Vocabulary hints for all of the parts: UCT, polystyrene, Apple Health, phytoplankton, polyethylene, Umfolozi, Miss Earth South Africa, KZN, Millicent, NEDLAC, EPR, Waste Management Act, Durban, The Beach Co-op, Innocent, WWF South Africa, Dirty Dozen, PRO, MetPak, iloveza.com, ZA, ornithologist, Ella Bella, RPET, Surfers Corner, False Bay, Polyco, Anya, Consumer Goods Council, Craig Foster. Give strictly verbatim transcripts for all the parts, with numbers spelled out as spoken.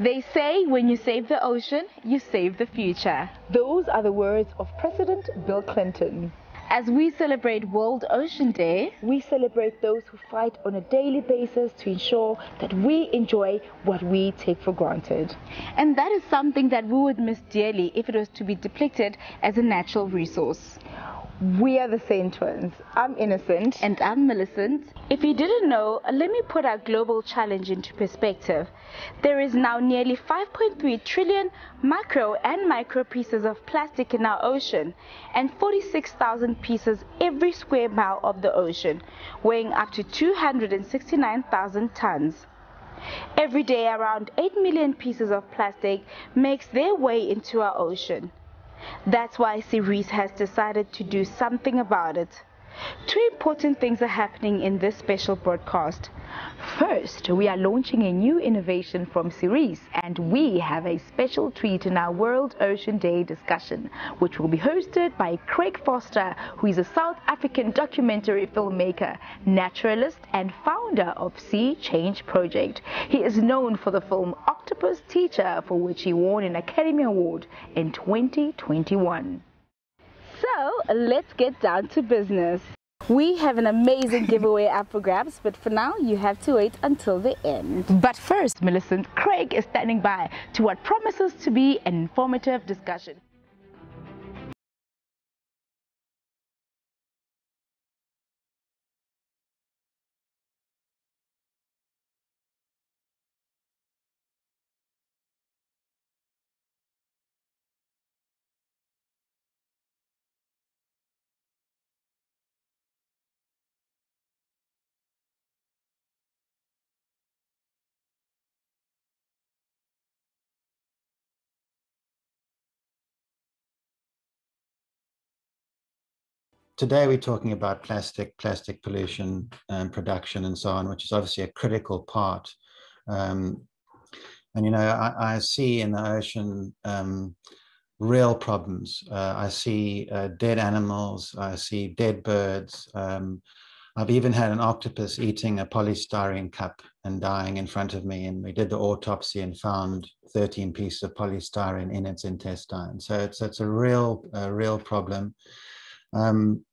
They say when you save the ocean, you save the future. Those are the words of President Bill Clinton. As we celebrate World Ocean Day, we celebrate those who fight on a daily basis to ensure that we enjoy what we take for granted. And that is something that we would miss dearly if it was to be depleted as a natural resource. We are the same twins. I'm Innocent. And I'm Millicent. If you didn't know, let me put our global challenge into perspective. There is now nearly five point three trillion macro and micro pieces of plastic in our ocean, and forty-six thousand pieces every square mile of the ocean, weighing up to two hundred sixty-nine thousand tons. Every day around eight million pieces of plastic makes their way into our ocean. That's why Ceres has decided to do something about it. Two important things are happening in this special broadcast. First, we are launching a new innovation from Ceres, and we have a special treat in our World Ocean Day discussion, which will be hosted by Craig Foster, who is a South African documentary filmmaker, naturalist, and founder of Sea Change Project. He is known for the film My Octopus Teacher, for which he won an Academy Award in twenty twenty-one. So let's get down to business. We have an amazing giveaway up for grabs, but for now you have to wait until the end. But first, Millicent, Craig is standing by to what promises to be an informative discussion. Today we're talking about plastic, plastic pollution and production and so on, which is obviously a critical part. Um, and, you know, I, I see in the ocean um, real problems. Uh, I see uh, dead animals, I see dead birds. Um, I've even had an octopus eating a polystyrene cup and dying in front of me. And we did the autopsy and found thirteen pieces of polystyrene in its intestine. So it's, it's a real, a real problem. Um,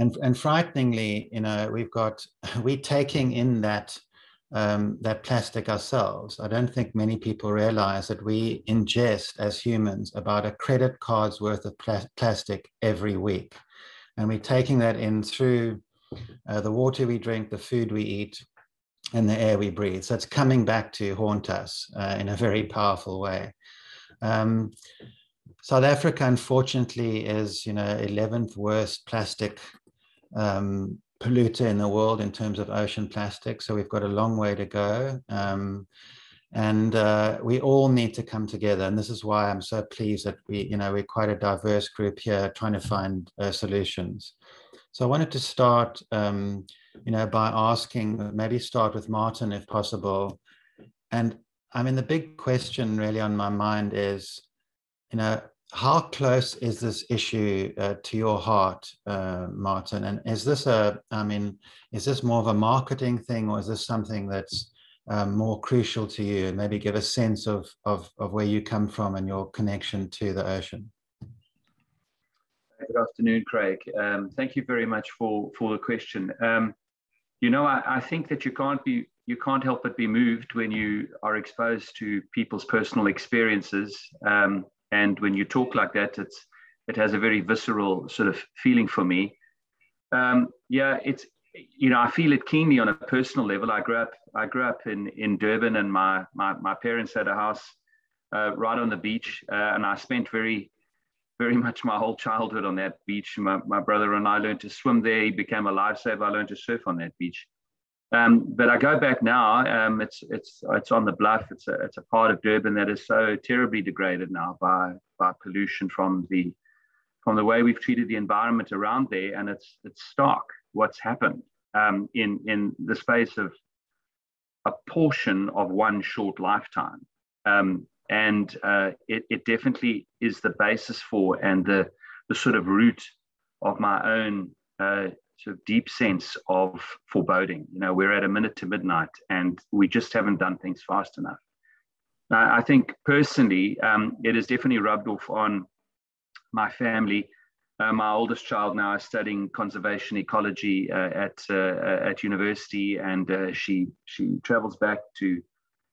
And, and frighteningly, you know, we've got, we're taking in that, um, that plastic ourselves. I don't think many people realize that we ingest as humans about a credit card's worth of pl plastic every week. And we're taking that in through uh, the water we drink, the food we eat, and the air we breathe. So it's coming back to haunt us uh, in a very powerful way. Um, South Africa, unfortunately, is, you know, eleventh worst plastic Um, polluter in the world in terms of ocean plastic. So we've got a long way to go. Um, and uh, we all need to come together. And this is why I'm so pleased that we, you know, we're quite a diverse group here trying to find uh, solutions. So I wanted to start, um, you know, by asking, maybe start with Martin if possible. And I mean, the big question really on my mind is, you know, how close is this issue uh, to your heart, uh, Martin? And is this a, I mean, is this more of a marketing thing, or is this something that's uh, more crucial to you? And maybe give a sense of, of, of where you come from and your connection to the ocean. Good afternoon, Craig. Um, thank you very much for, for the question. Um, you know, I, I think that you can't be, you can't help but be moved when you are exposed to people's personal experiences. Um, And when you talk like that, it's, it has a very visceral sort of feeling for me. Um, yeah, it's, you know, I feel it keenly on a personal level. I grew up, I grew up in, in Durban, and my, my, my parents had a house uh, right on the beach. Uh, and I spent very, very much my whole childhood on that beach. My, my brother and I learned to swim there. He became a lifesaver. I learned to surf on that beach. Um, but I go back now, um, it's, it's, it's on the bluff, it's a, it's a part of Durban that is so terribly degraded now by, by pollution from the, from the way we've treated the environment around there, and it's, it's stark what's happened um, in, in the space of a portion of one short lifetime. Um, and uh, it, it definitely is the basis for and the, the sort of root of my own uh, sort of deep sense of foreboding. You know, we're at a minute to midnight and we just haven't done things fast enough. Now, I think personally, um, it has definitely rubbed off on my family. Uh, my oldest child now is studying conservation ecology uh, at uh, at university, and uh, she she travels back to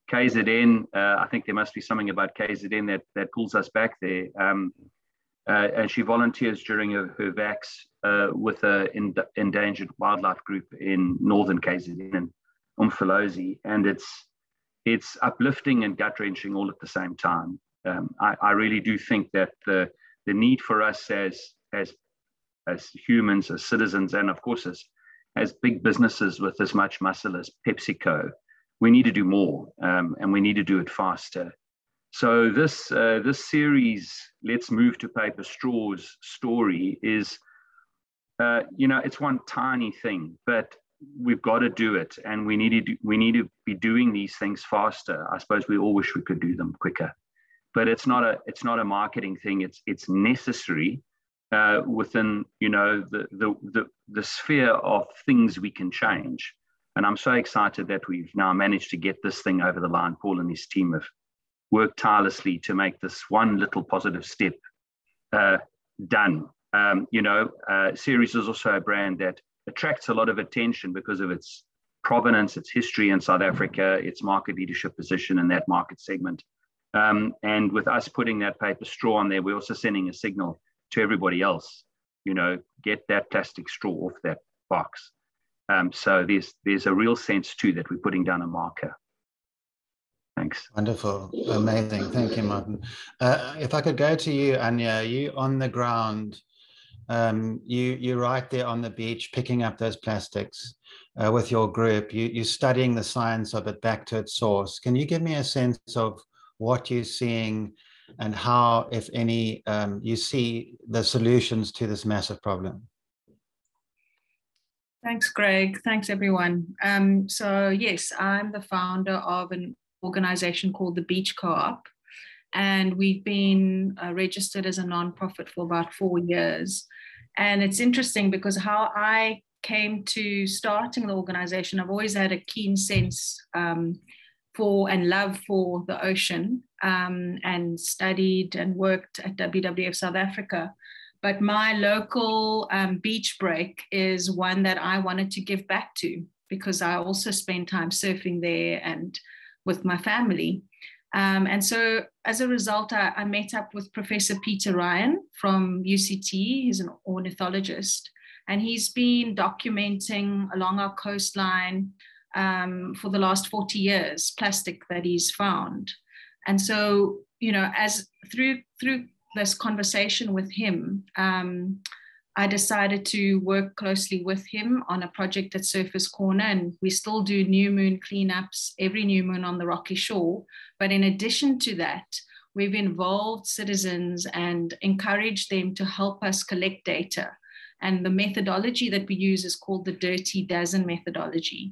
K Z N. Uh, I think there must be something about K Z N that that pulls us back there. Um, uh, and she volunteers during her, her vax uh, with an en endangered wildlife group in northern K Z N and Umfolozi, and it's it's uplifting and gut wrenching all at the same time. Um, I, I really do think that the the need for us as as as humans, as citizens, and of course as as big businesses with as much muscle as PepsiCo, we need to do more, um, and we need to do it faster. So this uh, this series, Let's Move to Paper Straws story, is uh, you know it's one tiny thing, but we've got to do it, and we need to do, we need to be doing these things faster. I suppose we all wish we could do them quicker, but it's not a it's not a marketing thing. It's it's necessary. Uh, within, you know, the, the the the sphere of things we can change. And I'm so excited that we've now managed to get this thing over the line. Paul and his team have worked tirelessly to make this one little positive step uh, done. Um, you know, uh, Ceres is also a brand that attracts a lot of attention because of its provenance, its history in South Africa, its market leadership position in that market segment. Um, and with us putting that paper straw on there, we're also sending a signal to everybody else, you know, get that plastic straw off that box. Um, so there's there's a real sense too that we're putting down a marker. Thanks. Wonderful, amazing. Thank you, Martin. Uh, if I could go to you, Anya, you on the ground, um, you you're right there on the beach picking up those plastics uh, with your group. You you're studying the science of it back to its source. Can you give me a sense of what you're seeing and how, if any, um, you see the solutions to this massive problem? Thanks, Craig. Thanks, everyone. Um, so, yes, I'm the founder of an organization called The Beach Co-op, and we've been uh, registered as a nonprofit for about four years. And it's interesting because how I came to starting the organization, I've always had a keen sense um, for and love for the ocean, um, and studied and worked at W W F South Africa. But my local um, beach break is one that I wanted to give back to because I also spend time surfing there and with my family. Um, and so as a result, I, I met up with Professor Peter Ryan from U C T. He's an ornithologist, and he's been documenting along our coastline Um, for the last forty years, plastic that he's found. And so, you know, as through through this conversation with him, um, I decided to work closely with him on a project at Surfers Corner, and we still do new moon cleanups every new moon on the rocky shore. But in addition to that, we've involved citizens and encouraged them to help us collect data. And the methodology that we use is called the Dirty Dozen methodology.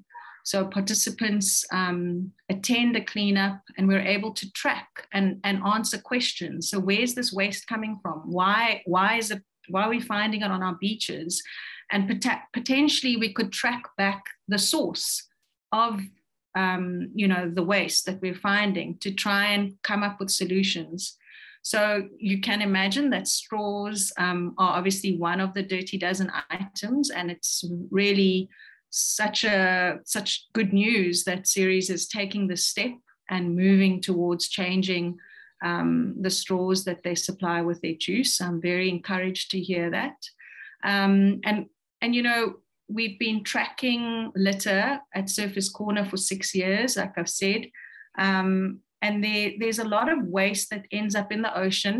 So participants um, attend a cleanup, and we're able to track and, and answer questions. So where's this waste coming from? Why, why, is it, why are we finding it on our beaches? And pot potentially we could track back the source of um, you know, the waste that we're finding to try and come up with solutions. So you can imagine that straws um, are obviously one of the Dirty Dozen items, and it's really such a such good news that Ceres is taking this step and moving towards changing um, the straws that they supply with their juice. I'm very encouraged to hear that. Um, and, and, you know, we've been tracking litter at Surfers Corner for six years, like I've said. Um, and there, there's a lot of waste that ends up in the ocean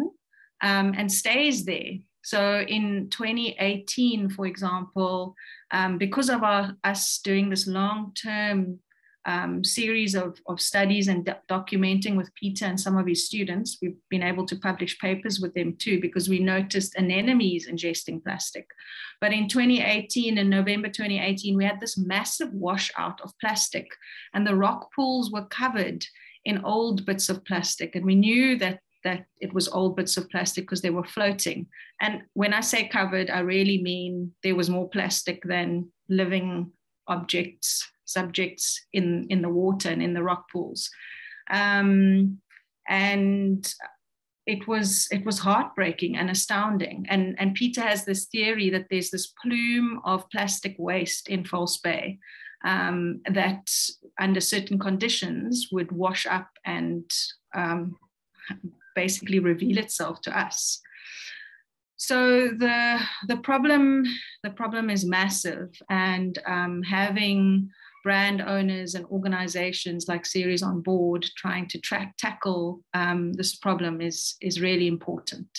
um, and stays there. So in twenty eighteen, for example, um, because of our, us doing this long-term um, series of, of studies and do documenting with Peter and some of his students, we've been able to publish papers with them too, because we noticed anemones ingesting plastic. But in twenty eighteen, in November twenty eighteen, we had this massive washout of plastic, and the rock pools were covered in old bits of plastic. And we knew that that it was old bits of plastic because they were floating. And when I say covered, I really mean there was more plastic than living objects, subjects in, in the water and in the rock pools. Um, And it was it was heartbreaking and astounding. And, and Peter has this theory that there's this plume of plastic waste in False Bay um, that under certain conditions would wash up and um, basically reveal itself to us. So the, the, problem, the problem is massive, and um, having brand owners and organizations like Ceres on board trying to track, tackle um, this problem is, is really important.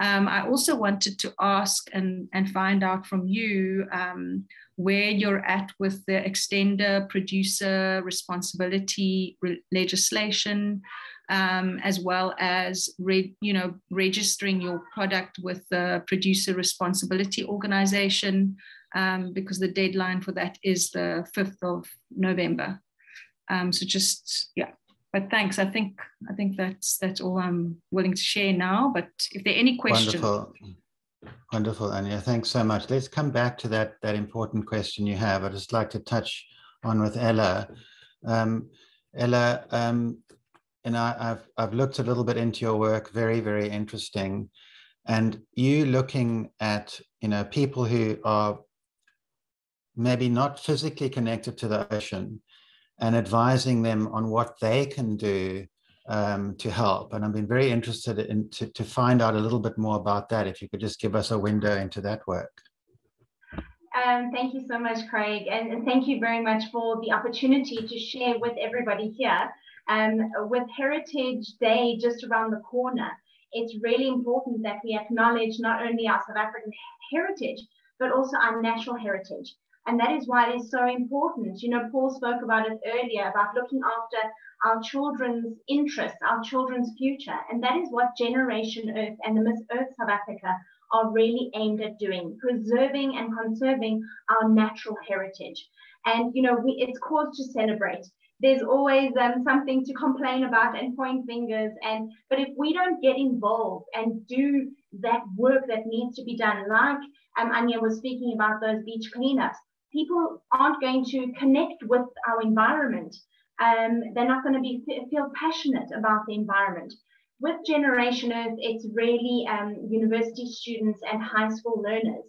Um, I also wanted to ask and, and find out from you um, where you're at with the extender producer responsibility re legislation, um, as well as re you know, registering your product with the producer responsibility organization, um, because the deadline for that is the fifth of November. Um, so just, yeah. But thanks. I think I think that's that's all I'm willing to share now. But if there are any questions, wonderful, wonderful, Anya. Thanks so much. Let's come back to that that important question you have. I'd just like to touch on with Ella. Um, Ella, um, and I, I've I've looked a little bit into your work. Very very interesting, and you looking at you know people who are maybe not physically connected to the ocean, and advising them on what they can do um, to help. And I've been very interested in to, to find out a little bit more about that, if you could just give us a window into that work. Um, thank you so much, Craig. And, and thank you very much for the opportunity to share with everybody here. Um, with Heritage Day just around the corner, it's really important that we acknowledge not only our South African heritage, but also our national heritage. And that is why it is so important. You know, Paul spoke about it earlier, about looking after our children's interests, our children's future. And that is what Generation Earth and the Miss Earth South Africa are really aimed at doing, preserving and conserving our natural heritage. And, you know, we, it's cause to celebrate. There's always um, something to complain about and point fingers. And but if we don't get involved and do that work that needs to be done, like um, Anya was speaking about those beach cleanups, people aren't going to connect with our environment. Um, they're not going to be, feel passionate about the environment. With Generation Earth, it's really um, university students and high school learners,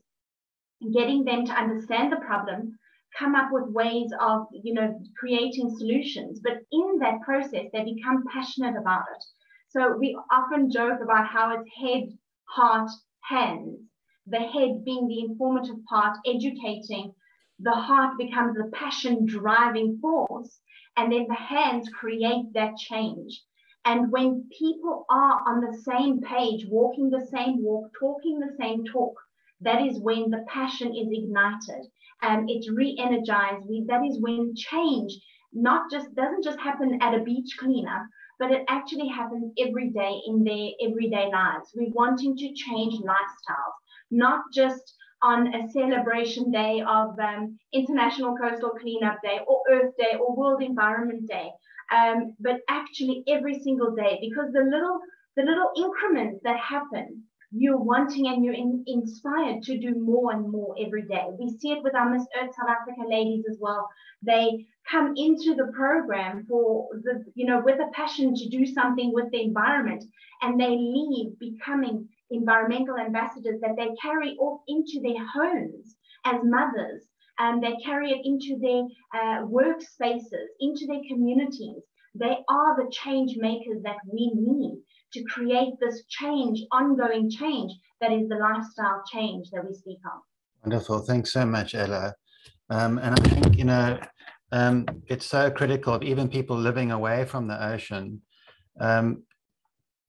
getting them to understand the problem, come up with ways of you know, creating solutions. But in that process, they become passionate about it. So we often joke about how it's head, heart, hands. The head being the informative part, educating. The heart becomes the passion driving force, and then the hands create that change. And when people are on the same page, walking the same walk, talking the same talk, that is when the passion is ignited and it's re-energized. That is when change not just doesn't just happen at a beach cleanup, but it actually happens every day in their everyday lives. We're wanting to change lifestyles, not just on a celebration day of um, International Coastal Cleanup Day or Earth Day or World Environment Day, um, but actually every single day, because the little the little increments that happen, you're wanting and you're in, inspired to do more and more every day. We see it with our Miss Earth South Africa ladies as well. They come into the program for the you know with a passion to do something with the environment, and they leave becoming environmental ambassadors that they carry off into their homes as mothers, and they carry it into their uh, workspaces, into their communities. They are the change makers that we need to create this change, ongoing change, that is the lifestyle change that we speak of. Wonderful. Thanks so much, Ella. Um, and I think, you know, um, it's so critical of even people living away from the ocean. Um,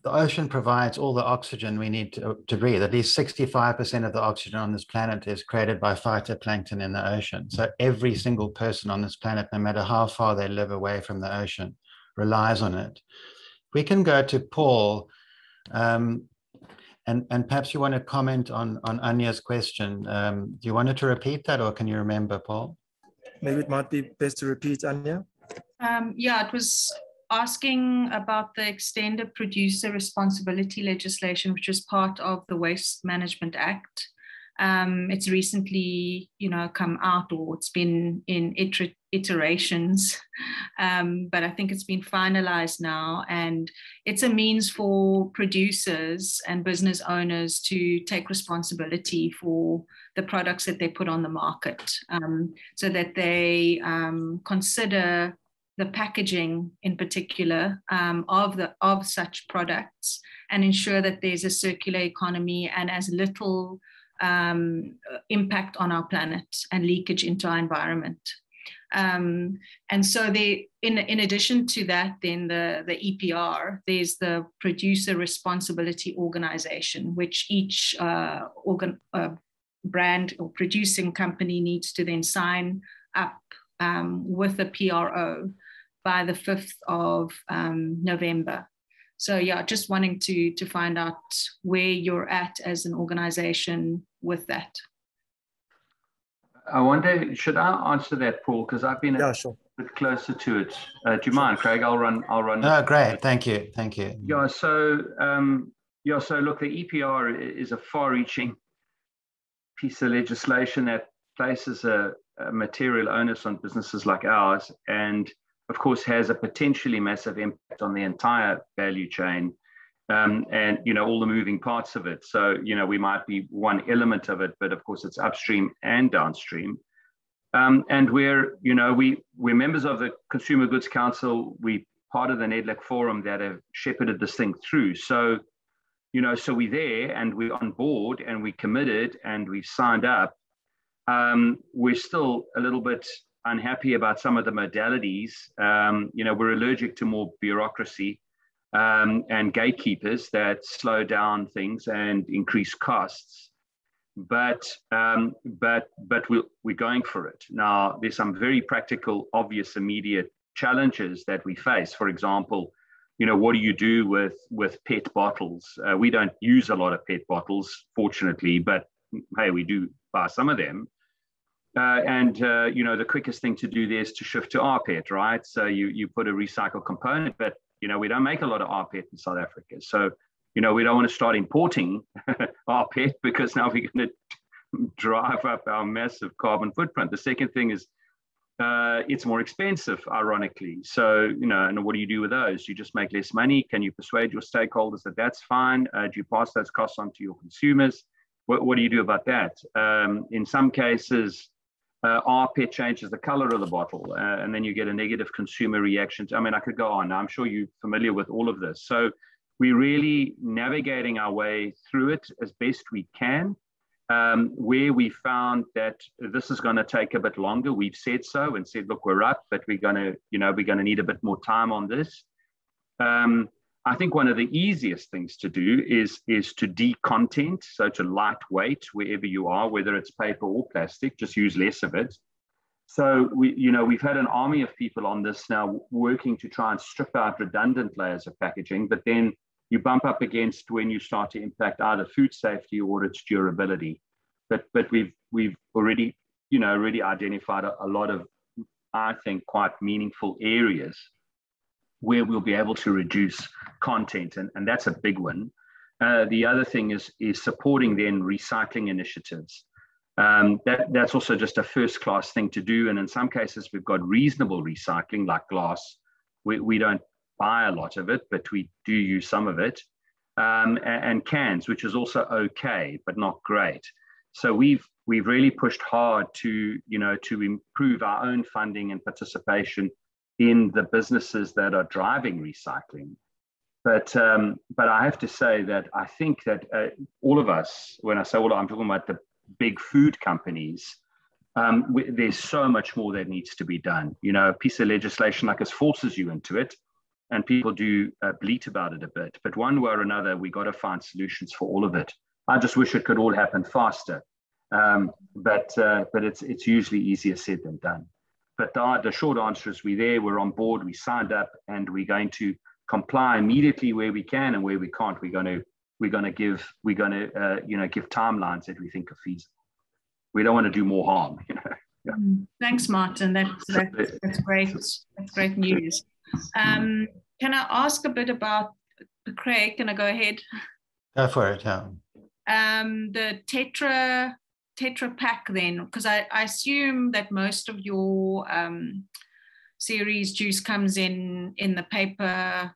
The ocean provides all the oxygen we need to, to breathe. At least sixty-five percent of the oxygen on this planet is created by phytoplankton in the ocean. So every single person on this planet, no matter how far they live away from the ocean, relies on it. We can go to Paul, um, and, and perhaps you want to comment on, on Anya's question. Um, do you want to repeat that, or can you remember, Paul? Maybe it might be best to repeat, Anya. Um, yeah, it was asking about the extended producer responsibility legislation, which is part of the Waste Management Act, Um, it's recently, you know, come out, or it's been in iter- iterations, um, but I think it's been finalized now. And it's a means for producers and business owners to take responsibility for the products that they put on the market, um, so that they um, consider the packaging in particular um, of, the, of such products, and ensure that there's a circular economy and as little Um, impact on our planet and leakage into our environment. Um, and so they, in, in addition to that, then the, the E P R, there's the Producer Responsibility Organization, which each uh, organ, uh, brand or producing company needs to then sign up um, with a P R O by the fifth of um, November. So yeah, just wanting to, to find out where you're at as an organization with that. I wonder, should I answer that, Paul? Because I've been yeah, a sure. bit closer to it. Uh, do you mind, Craig? I'll run. I'll run. Oh, great. Thank you. Thank you. Yeah. So um, yeah. So look, the E P R is a far-reaching piece of legislation that places a, a material onus on businesses like ours, and of course, has a potentially massive impact on the entire value chain, um, and, you know, all the moving parts of it. So, you know, we might be one element of it, but of course it's upstream and downstream. Um, and we're, you know, we, we're members of the Consumer Goods Council. We're part of the NEDLAC forum that have shepherded this thing through. So, you know, so we're there and we're on board and we committed and we've signed up. Um, we're still a little bit unhappy about some of the modalities. Um, you know, we're allergic to more bureaucracy um, and gatekeepers that slow down things and increase costs. But um, but but we'll, we're going for it now. There's some very practical, obvious, immediate challenges that we face. For example, you know, what do you do with with P E T bottles? Uh, we don't use a lot of P E T bottles, fortunately, but hey, we do buy some of them. Uh, and, uh, you know, the quickest thing to do there is to shift to R P E T, right? So you, you put a recycle component, but, you know, we don't make a lot of R P E T in South Africa. So, you know, we don't want to start importing R P E T, because now we're going to drive up our massive carbon footprint. The second thing is uh, it's more expensive, ironically. So, you know, and what do you do with those? You just make less money. Can you persuade your stakeholders that that's fine? Uh, do you pass those costs on to your consumers? What, what do you do about that? Um, in some cases, Uh, R P E T changes the color of the bottle, uh, and then you get a negative consumer reaction. I mean, I could go on. I'm sure you're familiar with all of this. So we're really navigating our way through it as best we can. Um, where we found that this is going to take a bit longer, we've said so and said, look, we're up, but we're going to, you know, we're going to need a bit more time on this. Um, I think one of the easiest things to do is, is to decontent, so to lightweight wherever you are, whether it's paper or plastic, just use less of it. So, we, you know, we've had an army of people on this now working to try and strip out redundant layers of packaging, but then you bump up against when you start to impact either food safety or its durability. But, but we've, we've already, you know, already identified a, a lot of, I think, quite meaningful areas where we'll be able to reduce content, and, and that's a big one. Uh, the other thing is, is supporting then recycling initiatives. Um, that, that's also just a first-class thing to do, and in some cases we've got reasonable recycling, like glass. We, we don't buy a lot of it, but we do use some of it, um, and, and cans, which is also okay, but not great. So we've, we've really pushed hard to, you know, to improve our own funding and participation in the businesses that are driving recycling. But um, but I have to say that I think that uh, all of us, when I say all, I'm talking about the big food companies, um, we, there's so much more that needs to be done. You know, a piece of legislation like this forces you into it, and people do uh, bleat about it a bit. But one way or another, we got to find solutions for all of it. I just wish it could all happen faster. Um, but uh, but it's it's usually easier said than done. But the, the short answer is we're there, we're on board, we signed up, and we're going to comply immediately where we can, and where we can't, we're going to we're going to give we're going to uh, you know give timelines that we think are feasible. We don't want to do more harm. You know. Yeah. Thanks, Martin. That's that's, that's great. That's great news. Um, can I ask a bit about Craig? Can I go ahead? Go for it. Yeah. Um, the Tetra Tetra Pak then, because I, I assume that most of your um, series juice comes in in the paper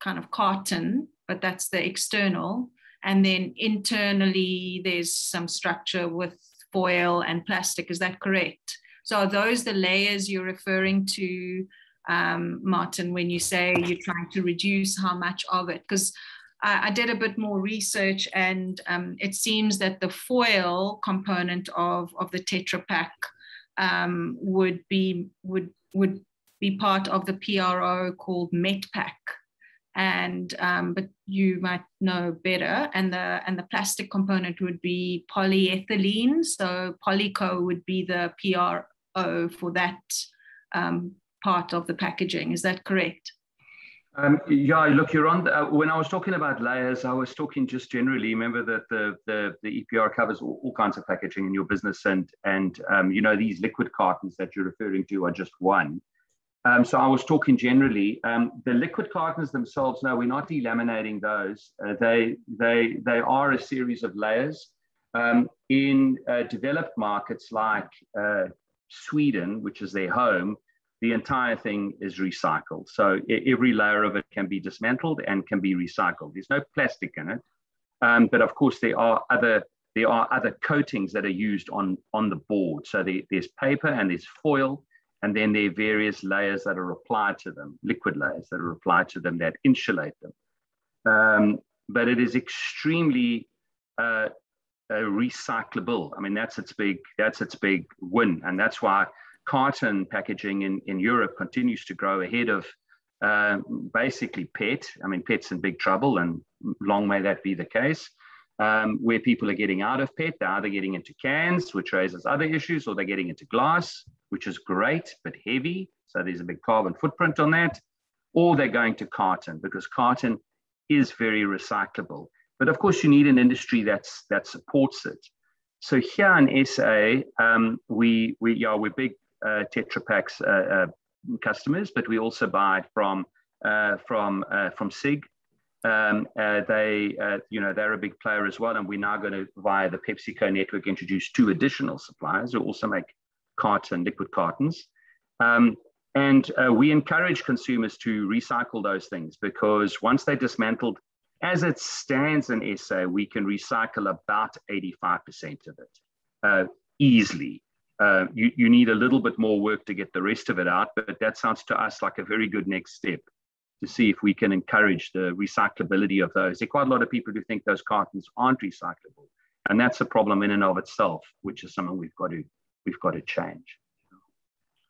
kind of carton, but that's the external. And then internally, there's some structure with foil and plastic. Is that correct? So are those the layers you're referring to, um, Martin, when you say you're trying to reduce how much of it? Because I, I did a bit more research, and um, it seems that the foil component of, of the Tetra Pak um, would be would would be part of the P R O called MetPak. And um, but you might know better, and the and the plastic component would be polyethylene. So Polyco would be the P R O for that um, part of the packaging. Is that correct? Um, yeah, look, you're on. The, uh, when I was talking about layers, I was talking just generally. Remember that the the, the E P R covers all, all kinds of packaging in your business, and and um, you know, these liquid cartons that you're referring to are just one. Um, so I was talking generally. Um, the liquid cartons themselves, no, we're not delaminating those. Uh, they, they, they are a series of layers. Um, in uh, developed markets like uh, Sweden, which is their home, the entire thing is recycled. So every layer of it can be dismantled and can be recycled. There's no plastic in it. Um, but of course, there are other, there are other coatings that are used on, on the board. So there, there's paper and there's foil. And then there are various layers that are applied to them, liquid layers that are applied to them that insulate them. Um, but it is extremely uh, uh, recyclable. I mean, that's its big, that's its big win. And that's why carton packaging in, in Europe continues to grow ahead of uh, basically P E T. I mean, P E T's in big trouble, and long may that be the case. Um, where people are getting out of P E T, they're either getting into cans, which raises other issues, or they're getting into glass, which is great, but heavy. So there's a big carbon footprint on that. Or they're going to carton, because carton is very recyclable. But of course, you need an industry that's, that supports it. So here in S A, um, we, we, yeah, we're big uh, Tetra Pak's uh, uh, customers, but we also buy it from, uh, from, uh, from Sig. Um, uh, they, uh, you know, they're a big player as well, and we're now going to, via the PepsiCo network, introduce two additional suppliers who also make carton, liquid cartons. Um, and uh, we encourage consumers to recycle those things, because once they're dismantled, as it stands in S A, we can recycle about eighty-five percent of it uh, easily. Uh, you, you need a little bit more work to get the rest of it out, but that sounds to us like a very good next step, to see if we can encourage the recyclability of those. There are quite a lot of people who think those cartons aren't recyclable, and that's a problem in and of itself, which is something we've got to, we've got to change.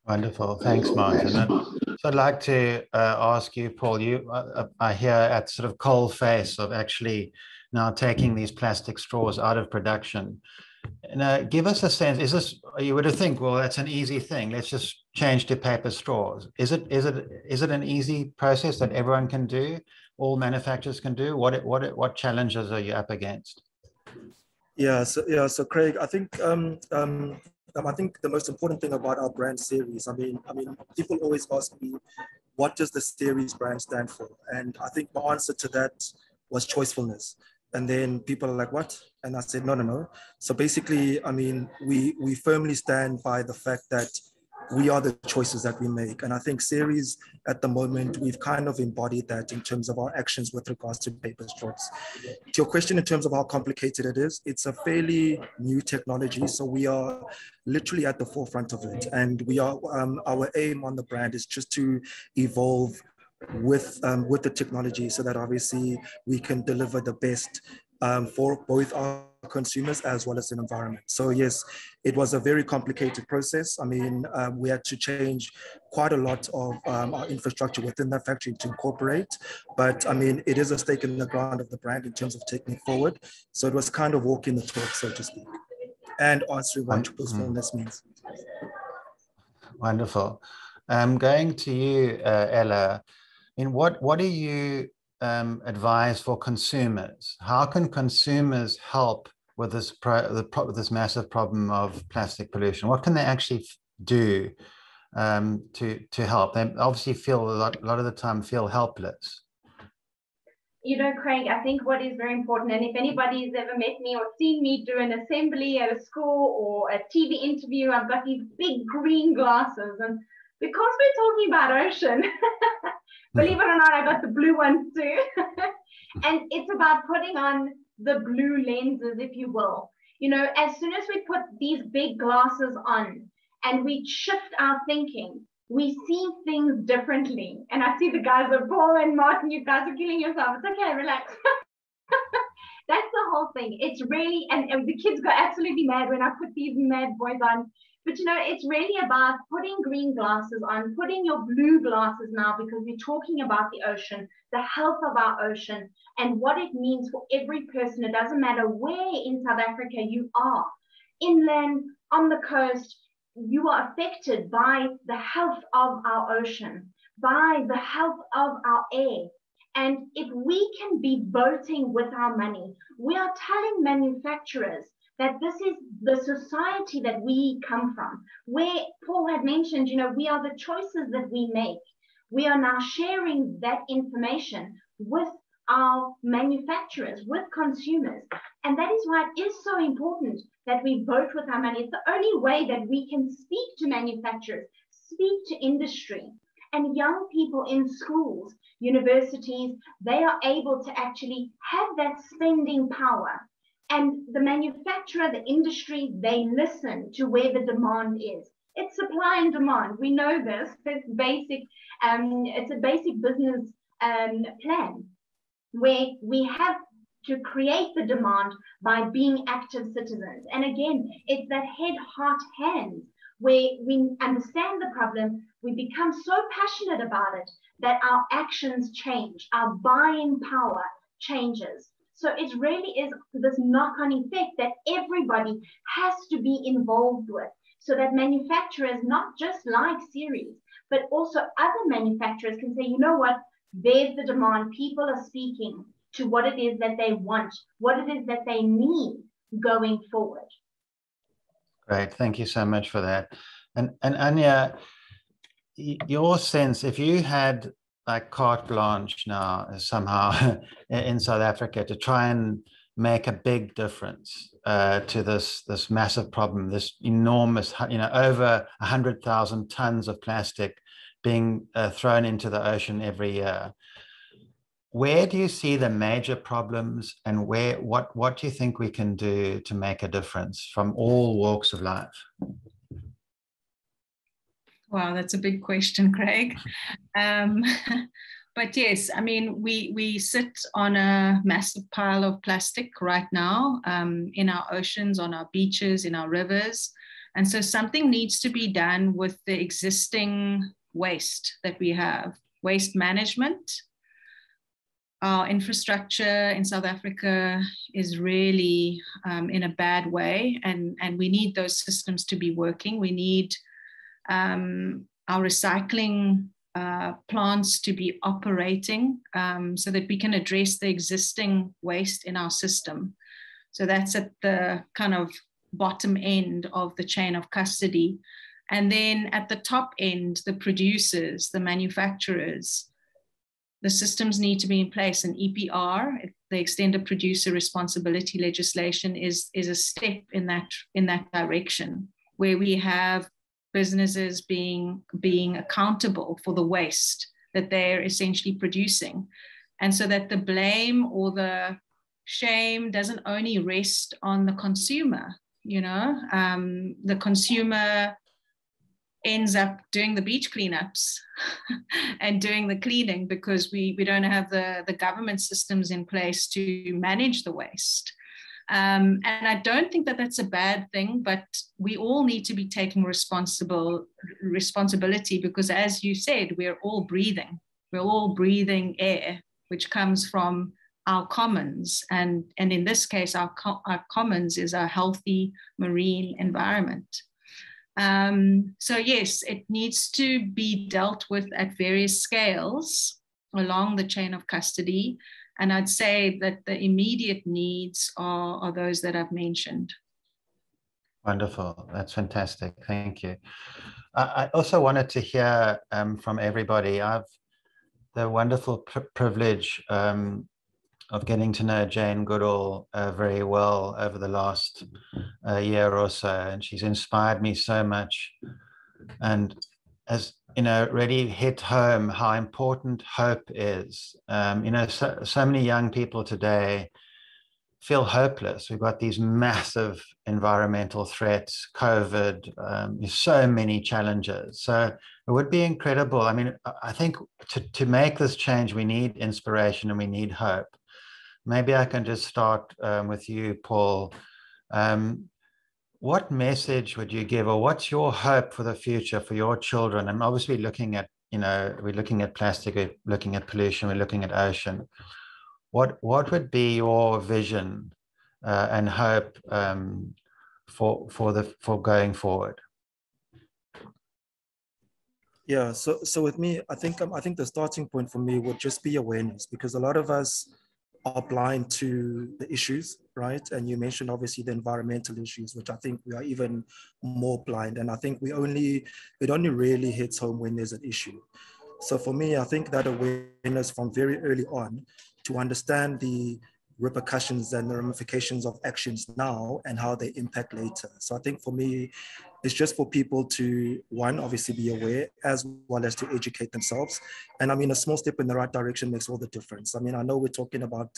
Wonderful, thanks, Martin. And so I'd like to uh, ask you, Paul, you uh, are here at sort of coal face of actually now taking these plastic straws out of production. And uh, give us a sense, is this, you would have think, well, that's an easy thing, let's just change to paper straws. Is it, is it, is it an easy process that everyone can do, all manufacturers can do? What, what, what challenges are you up against? Yeah, so, yeah, so Craig, I think, um, um, I think the most important thing about our brand series, I mean, I mean, people always ask me, what does the series brand stand for? And I think my answer to that was choicefulness. And then people are like, what? And I said, no, no, no. So basically, I mean, we, we firmly stand by the fact that we are the choices that we make. And I think Ceres, at the moment, we've kind of embodied that in terms of our actions with regards to paper straws. To your question in terms of how complicated it is, it's a fairly new technology. So we are literally at the forefront of it. And we are, um, our aim on the brand is just to evolve with um, with the technology, so that obviously we can deliver the best um, for both our consumers as well as the environment. So yes, it was a very complicated process. I mean, um, we had to change quite a lot of um, our infrastructure within that factory to incorporate, but I mean, it is a stake in the ground of the brand in terms of taking it forward. So it was kind of walking the talk, so to speak, and answering what purposefulness means. Wonderful. Um, going to you, uh, Ella. In what, what do you um, advise for consumers? How can consumers help with this, pro the pro this massive problem of plastic pollution? What can they actually do um, to, to help? They obviously feel a lot, a lot of the time feel helpless. you know, Craig, I think what is very important, and if anybody's ever met me or seen me do an assembly at a school or a T V interview, I've got these big green glasses. And because we're talking about ocean, believe it or not, I got the blue ones too. And it's about putting on the blue lenses, if you will. You know, as soon as we put these big glasses on and we shift our thinking, we see things differently. And I see the guys of Paul and Martin, you guys are killing yourself. It's okay, relax. That's the whole thing. It's really, and, and the kids got absolutely mad when I put these mad boys on. But, you know, it's really about putting green glasses on, putting your blue glasses now, because we're talking about the ocean, the health of our ocean, and what it means for every person. It doesn't matter where in South Africa you are, inland, on the coast, you are affected by the health of our ocean, by the health of our air. And if we can be voting with our money, we are telling manufacturers that this is the society that we come from, where Paul had mentioned, you know, we are the choices that we make. We are now sharing that information with our manufacturers, with consumers. And that is why it is so important that we vote with our money. It's the only way that we can speak to manufacturers, speak to industry. And young people in schools, universities, they are able to actually have that spending power. And the manufacturer, the industry, they listen to where the demand is. It's supply and demand. We know this. It's basic. Um, it's a basic business um, plan where we have to create the demand by being active citizens. And again, it's that head, heart, hands where we understand the problem. We become so passionate about it that our actions change. Our buying power changes. So it really is this knock-on effect that everybody has to be involved with, so that manufacturers, not just like Ceres, but also other manufacturers can say, you know what, there's the demand. People are speaking to what it is that they want, what it is that they need going forward. Great. Thank you so much for that. And, and Anya, your sense, if you had like carte blanche now somehow in South Africa to try and make a big difference uh, to this this massive problem, this enormous, you know, over one hundred thousand tons of plastic being uh, thrown into the ocean every year. Where do you see the major problems, and where what what do you think we can do to make a difference from all walks of life? Wow, that's a big question, Craig. Um, but yes, I mean, we, we sit on a massive pile of plastic right now um, in our oceans, on our beaches, in our rivers. And so something needs to be done with the existing waste that we have. Waste management, our infrastructure in South Africa is really um, in a bad way. And, and we need those systems to be working. We need Um, our recycling uh, plants to be operating um, so that we can address the existing waste in our system. So that's at the kind of bottom end of the chain of custody. And then at the top end, the producers, the manufacturers, the systems need to be in place. And E P R, the extended producer responsibility legislation, is, is a step in that, in that direction, where we have businesses being, being accountable for the waste that they're essentially producing. And so that the blame or the shame doesn't only rest on the consumer, you know, um, the consumer ends up doing the beach cleanups and doing the cleaning because we, we don't have the, the government systems in place to manage the waste. Um, and I don't think that that's a bad thing, but we all need to be taking responsible responsibility because, as you said, we're all breathing. We're all breathing air, which comes from our commons. And, and in this case, our, co our commons is our healthy marine environment. Um, so, yes, it needs to be dealt with at various scales along the chain of custody. And I'd say that the immediate needs are, are those that I've mentioned. Wonderful. That's fantastic. Thank you. I, I also wanted to hear um, from everybody. I've the wonderful pr privilege um, of getting to know Jane Goodall uh, very well over the last uh, year or so, and she's inspired me so much, and has, you know, really hit home how important hope is. Um, you know, so, so many young people today feel hopeless. We've got these massive environmental threats, COVID, um, so many challenges. So it would be incredible. I mean, I think to, to make this change, we need inspiration and we need hope. Maybe I can just start um, with you, Paul. Um, what message would you give, or what's your hope for the future for your children? I'm obviously looking at, you know, we're looking at plastic, we're looking at pollution, we're looking at ocean. What, what would be your vision uh, and hope um, for, for, the, for going forward? Yeah, so, so with me, I think, um, I think the starting point for me would just be awareness, because a lot of us are blind to the issues, right? And you mentioned obviously the environmental issues, which I think we are even more blind. And I think we only, it only really hits home when there's an issue. So for me, I think that awareness from very early on, to understand the repercussions and the ramifications of actions now and how they impact later. So I think for me, it's just for people to, one, obviously be aware, as well as to educate themselves. And I mean, a small step in the right direction makes all the difference. I mean, I know we're talking about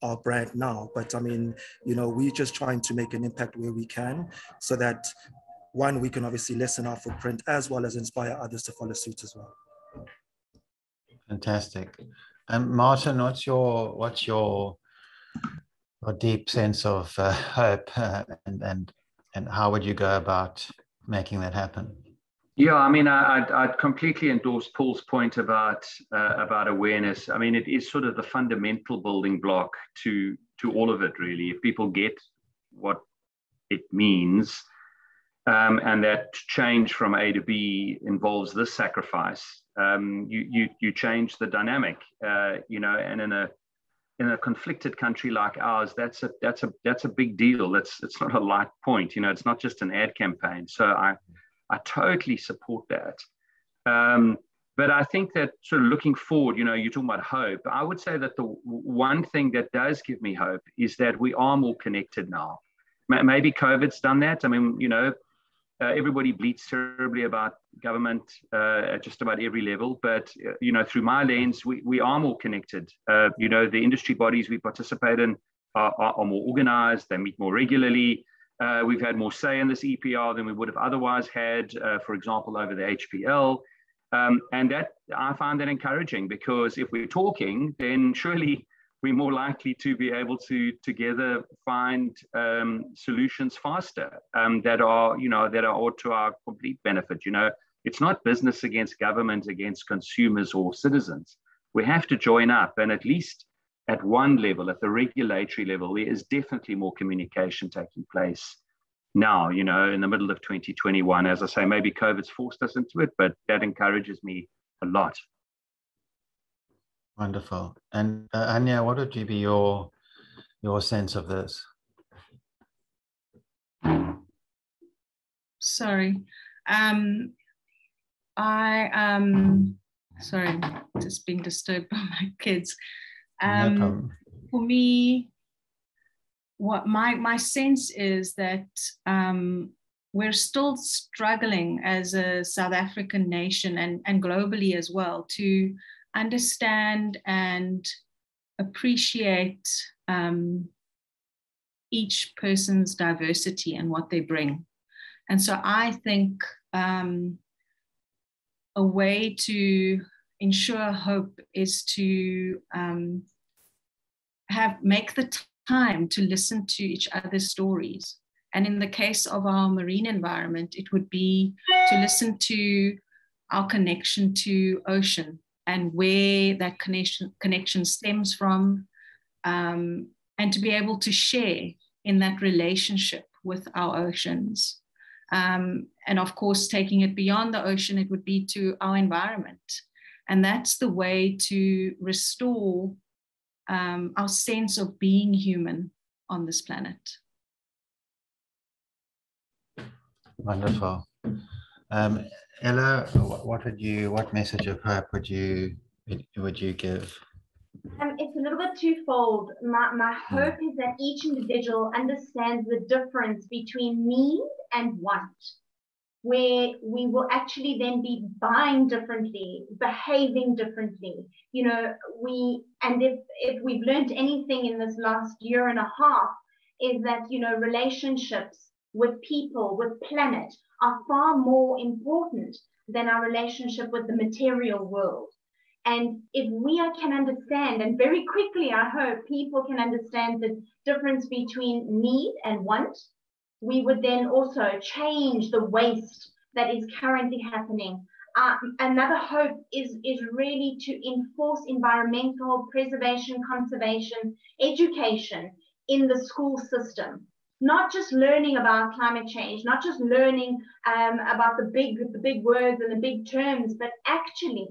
our brand now, but I mean, you know, we're just trying to make an impact where we can, so that, one, we can obviously lessen our footprint, as well as inspire others to follow suit as well. Fantastic. And um, Martin, what's your what's your, your deep sense of uh, hope, uh, and and and how would you go about making that happen? Yeah, I mean, I, I'd, I'd completely endorse Paul's point about uh, about awareness. I mean, it is sort of the fundamental building block to to all of it, really. If people get what it means, um, and that change from A to B involves this sacrifice. Um, you, you, you change the dynamic, uh, you know, and in a, in a conflicted country like ours, that's a, that's a, that's a big deal. That's, it's not a light point, you know, it's not just an ad campaign. So I, I totally support that. Um, but I think that sort of looking forward, you know, you're talking about hope. I would say that the one thing that does give me hope is that we are more connected now. Maybe COVID's done that. I mean, you know, Uh, everybody bleats terribly about government uh, at just about every level, but uh, you know, through my lens, we, we are more connected. Uh, you know, the industry bodies we participate in are, are, are more organized, they meet more regularly. Uh, we've had more say in this E P R than we would have otherwise had, uh, for example, over the H P L. Um, and that, I find that encouraging, because if we're talking, then surely we're more likely to be able to together find um, solutions faster um, that are, you know, that are to our complete benefit. You know, it's not business against government, against consumers or citizens. We have to join up, and at least at one level, at the regulatory level, there is definitely more communication taking place now, you know, in the middle of twenty twenty-one. As I say, maybe COVID's forced us into it, but that encourages me a lot. Wonderful. And uh, Anya, what would you be your, your sense of this? Sorry. Um, I am, um, sorry, just being disturbed by my kids. Um, no problem. For me, what my, my sense is that um, we're still struggling as a South African nation, and, and globally as well, to understand and appreciate um, each person's diversity and what they bring. And so I think um, a way to ensure hope is to um, have make the time to listen to each other's stories. And in the case of our marine environment, it would be to listen to our connection to ocean, and where that connection, connection stems from, um, and to be able to share in that relationship with our oceans. Um, and of course, taking it beyond the ocean, it would be to our environment. And that's the way to restore um, our sense of being human on this planet. Wonderful. Um, Ella, what would you? What message of hope would you would you give? Um, it's a little bit twofold. My, my hope is that each individual understands the difference between need and want, where we will actually then be buying differently, behaving differently. You know, we, and if, if we've learned anything in this last year and a half, is that, you know, relationships with people, with planet, are far more important than our relationship with the material world. And if we can understand, and very quickly, I hope people can understand the difference between need and want, we would then also change the waste that is currently happening. Uh, another hope is, is really to enforce environmental preservation, conservation, education in the school system. Not just learning about climate change, not just learning um, about the big, the big words and the big terms, but actually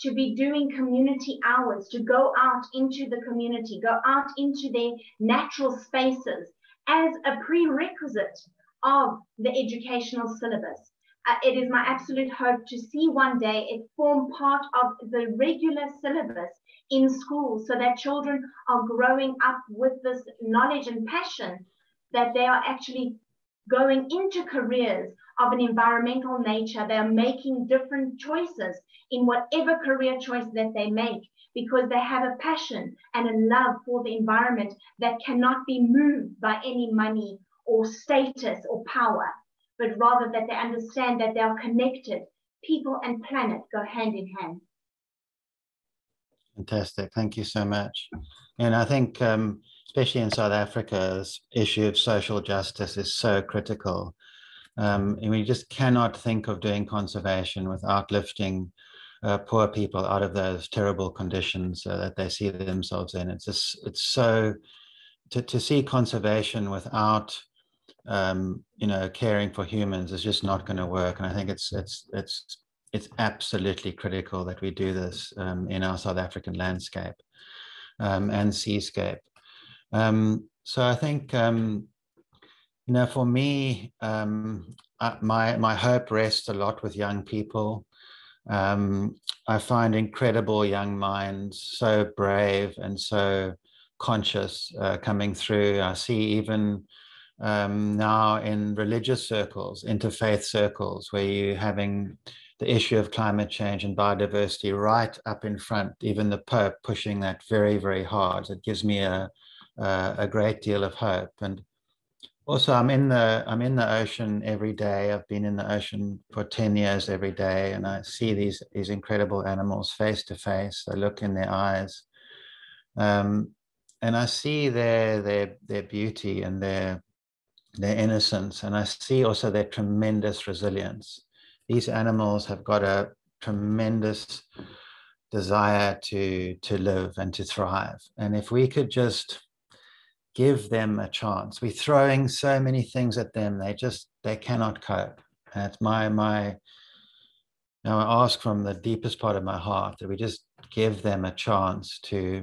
to be doing community hours, to go out into the community, go out into their natural spaces as a prerequisite of the educational syllabus. Uh, it is my absolute hope to see one day it form part of the regular syllabus in school, so that children are growing up with this knowledge and passion that they are actually going into careers of an environmental nature. They are making different choices in whatever career choice that they make, because they have a passion and a love for the environment that cannot be moved by any money or status or power, but rather that they understand that they are connected. People and planet go hand in hand. Fantastic, thank you so much. And I think, um, especially in South Africa, this issue of social justice is so critical. Um, and we just cannot think of doing conservation without lifting uh, poor people out of those terrible conditions uh, that they see themselves in. It's just, it's so, to, to see conservation without, um, you know, caring for humans is just not going to work. And I think it's, it's, it's, it's absolutely critical that we do this um, in our South African landscape um, and seascape. Um, so I think, um, you know, for me, um, uh, my, my hope rests a lot with young people. Um, I find incredible young minds, so brave and so conscious uh, coming through. I see even um, now in religious circles, interfaith circles, where you're having the issue of climate change and biodiversity right up in front, even the Pope pushing that very, very hard. It gives me a, a, a great deal of hope. And also, I'm in the I'm in the ocean every day. I've been in the ocean for ten years every day, and I see these these incredible animals face to face. I look in their eyes, um, and I see their their their beauty and their their innocence, and I see also their tremendous resilience. These animals have got a tremendous desire to to live and to thrive, and if we could just give them a chance. We're throwing so many things at them. They just, they cannot cope. And it's my, my, now I ask from the deepest part of my heart that we just give them a chance to,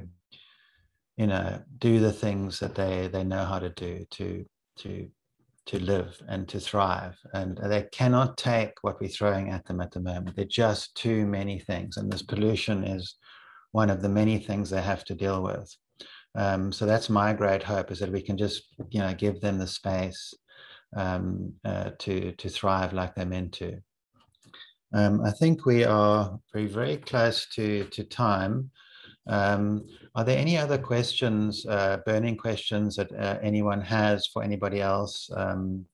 you know, do the things that they, they know how to do, to, to, to live and to thrive. And they cannot take what we're throwing at them at the moment. They're just too many things. And this pollution is one of the many things they have to deal with. Um, so that's my great hope, is that we can just, you know, give them the space um, uh, to, to thrive like they're meant to. Um, I think we are very, very close to, to time. Um, are there any other questions, uh, burning questions that uh, anyone has for anybody else um,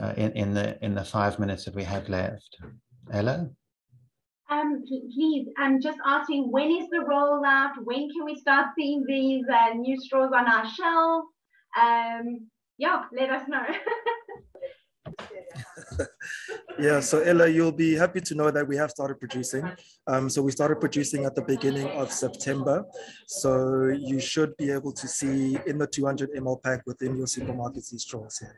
uh, in, in, the, in the five minutes that we have left? Ella? Um, please, I'm just asking, when is the rollout? When can we start seeing these uh, new straws on our shelves? Um, yeah, let us know. Yeah, so Ella, you'll be happy to know that we have started producing. Um, so we started producing at the beginning of September. So you should be able to see in the two hundred milliliter pack within your supermarkets these straws here.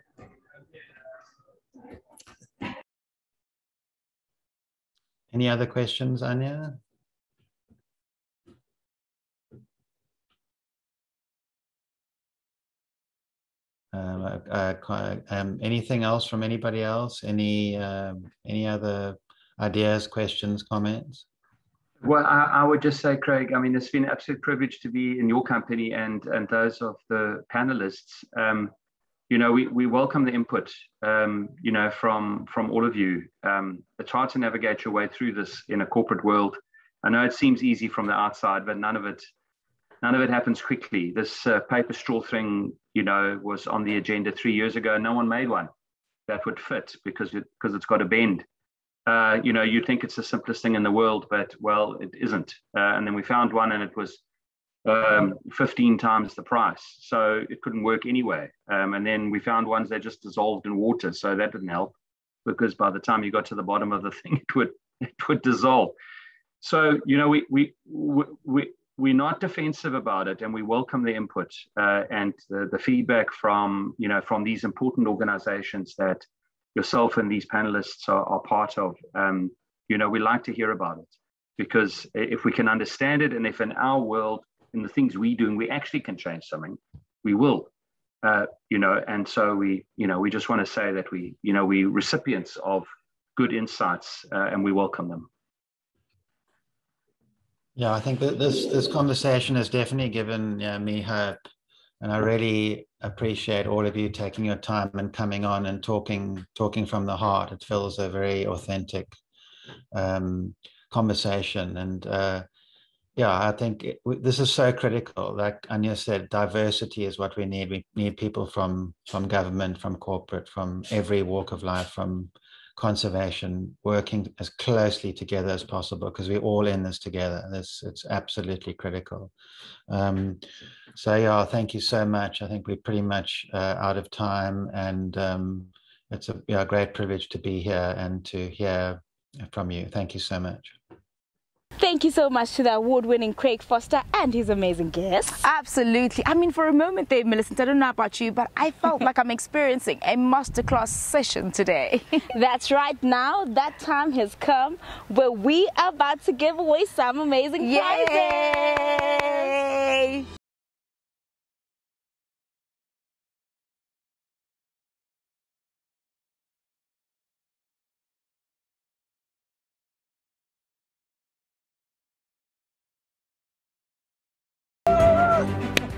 Any other questions, Anya? Um, uh, uh, um, anything else from anybody else? Any, um, any other ideas, questions, comments? Well, I, I would just say, Craig, I mean, it's been an absolute privilege to be in your company and, and those of the panelists. Um, you know, we, we welcome the input, um, you know, from, from all of you. Um, it's hard to navigate your way through this in a corporate world. I know it seems easy from the outside, but none of it, none of it happens quickly. This uh, paper straw thing, you know, was on the agenda three years ago. No one made one that would fit because it, because it's got a bend. Uh, you know, you think it's the simplest thing in the world, but well, it isn't. Uh, and then we found one and it was um, fifteen times the price. So it couldn't work anyway. Um, and then we found ones that just dissolved in water. So that didn't help because by the time you got to the bottom of the thing, it would, it would dissolve. So, you know, we, we, we, we, we're not defensive about it, and we welcome the input uh, and the, the feedback from, you know, from these important organizations that yourself and these panelists are, are part of. Um, you know, we like to hear about it because if we can understand it, and if in our world, in the things we're doing, we actually can change something, we will, uh, you know, and so we, you know, we just want to say that we, you know, we recipients of good insights uh, and we welcome them. Yeah, I think that this this conversation has definitely given yeah, me hope, and I really appreciate all of you taking your time and coming on and talking talking from the heart. It feels a very authentic um, conversation, and uh, yeah, I think it, this is so critical. Like Anya said, diversity is what we need. We need people from from government, from corporate, from every walk of life, from conservation, working as closely together as possible because we're all in this together. This it's absolutely critical. Um, so yeah, thank you so much. I think we're pretty much uh, out of time, and um, it's a yeah, great privilege to be here and to hear from you. Thank you so much. Thank you so much to the award-winning Craig Foster and his amazing guests. Absolutely. I mean, for a moment there, Millicent, I don't know about you, but I felt like I'm experiencing a masterclass session today. That's right. Now that time has come where we are about to give away some amazing Yay! prizes.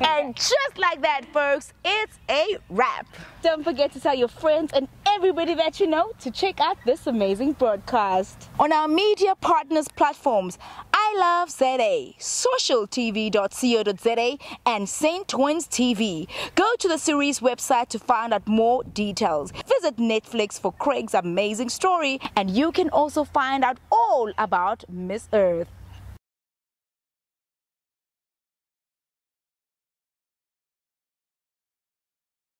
And just like that, folks, it's a wrap. Don't forget to tell your friends and everybody that you know to check out this amazing broadcast on our media partners platforms, I Love Z A, social T V dot co dot Z A, and Saint Twins T V. Go to the Ceres website to find out more details. Visit Netflix for Craig's amazing story, and you can also find out all about Miss Earth.